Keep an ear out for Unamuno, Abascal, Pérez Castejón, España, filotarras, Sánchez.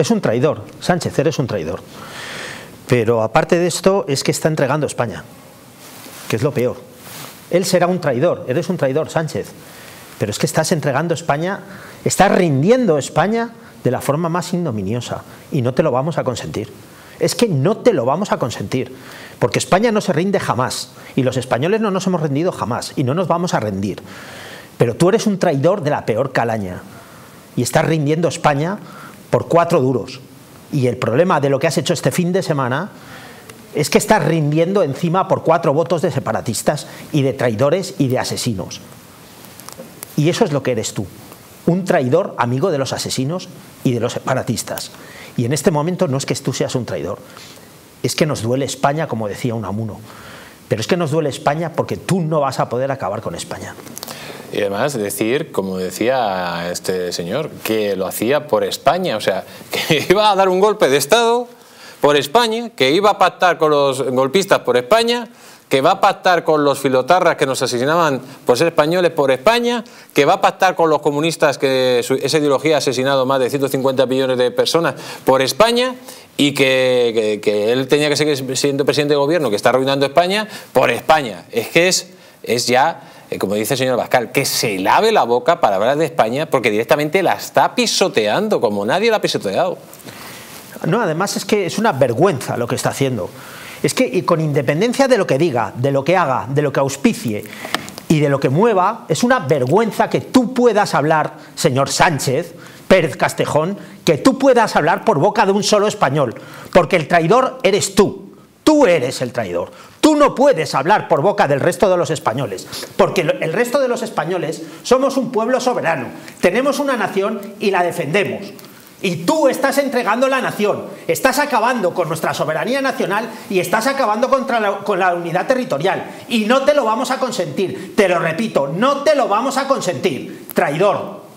es un traidor, Sánchez, eres un traidor. Pero aparte de esto es que está entregando España, que es lo peor. Él será un traidor, eres un traidor, Sánchez, pero es que estás entregando España, estás rindiendo España de la forma más ignominiosa y no te lo vamos a consentir. Es que no te lo vamos a consentir, porque España no se rinde jamás y los españoles no nos hemos rendido jamás y no nos vamos a rendir. Pero tú eres un traidor de la peor calaña y estás rindiendo España por 4 duros. Y el problema de lo que has hecho este fin de semana es que estás rindiendo encima por 4 votos de separatistas y de traidores y de asesinos. Y eso es lo que eres tú, un traidor amigo de los asesinos y de los separatistas. Y en este momento no es que tú seas un traidor, es que nos duele España, como decía Unamuno. Pero es que nos duele España porque tú no vas a poder acabar con España. Y además decir, como decía este señor, que lo hacía por España, o sea, que iba a dar un golpe de Estado por España, que iba a pactar con los golpistas por España, que va a pactar con los filotarras que nos asesinaban por ser españoles por España, que va a pactar con los comunistas, que esa ideología ha asesinado más de 150 millones de personas por España, y que él tenía que seguir siendo presidente de gobierno, que está arruinando España, por España. Es que es ya, como dice el señor Abascal, que se lave la boca para hablar de España, porque directamente la está pisoteando, como nadie la ha pisoteado. No, además es que es una vergüenza lo que está haciendo. Es que y con independencia de lo que diga, de lo que haga, de lo que auspicie y de lo que mueva, es una vergüenza que tú puedas hablar, señor Sánchez, Pérez Castejón, que tú puedas hablar por boca de un solo español, porque el traidor eres tú, tú eres el traidor. Tú no puedes hablar por boca del resto de los españoles, porque el resto de los españoles somos un pueblo soberano, tenemos una nación y la defendemos. Y tú estás entregando la nación, estás acabando con nuestra soberanía nacional y estás acabando con la unidad territorial. Y no te lo vamos a consentir, te lo repito, no te lo vamos a consentir, traidor.